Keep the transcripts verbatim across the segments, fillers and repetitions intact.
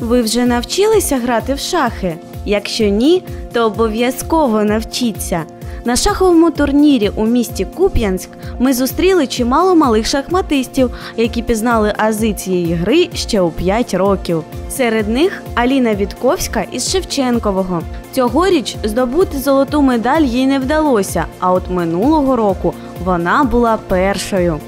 Ви вже навчилися грати в шахи? Якщо ні, то обов'язково навчіться! На шаховому турнірі у місті Куп'янськ ми зустріли чимало малих шахматистів, які пізнали ази цієї гри ще у п'ять років. Серед них Аліна Вітковська із Шевченкового. Цьогоріч здобути золоту медаль їй не вдалося, а от минулого року вона була першою.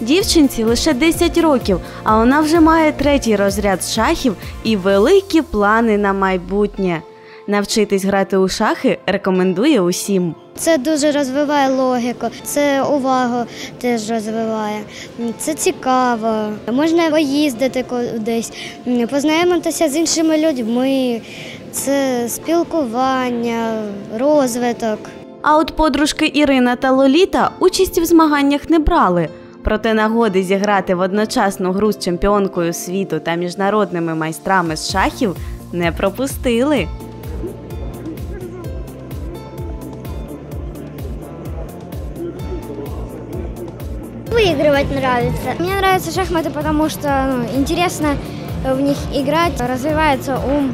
Дівчинці лише десять років, а вона вже має третій розряд з шахів і великі плани на майбутнє. Навчитись грати у шахи рекомендує усім. Це дуже розвиває логіку, це увагу теж розвиває, це цікаво. Можна поїздити кудись, познайомитися з іншими людьми, це спілкування, розвиток. А от подружки Ірина та Лоліта участі в змаганнях не брали. Проте нагоди зіграти водночасну гру з чемпіонкою світу та міжнародними майстрами з шахів не пропустили. Выигрывать нравится. Мне нравятся шахматы, потому что ну, интересно в них играть, развивается ум.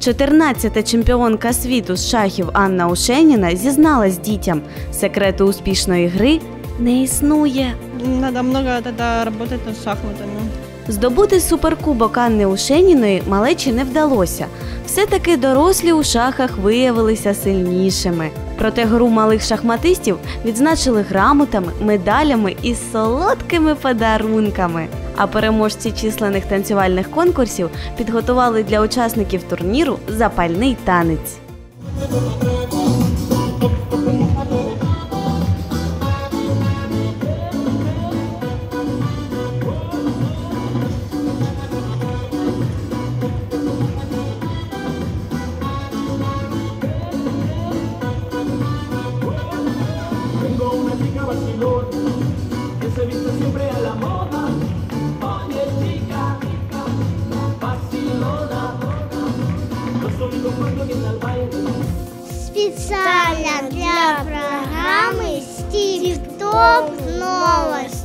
чотирнадцята чемпіонка світу з шахів Анна Ушеніна зізналась дітям, секрету успішної гри не існує. Треба багато працювати над шахматами. Здобути суперкубок Анни Ушеніної малечі не вдалося. Все-таки дорослі у шахах виявилися сильнішими. Проте гру малих шахматистів відзначили грамотами, медалями і солодкими подарунками. А переможці численних танцювальних конкурсів підготували для учасників турніру запальний танець. Специально для программы «Тип-Топ» новости.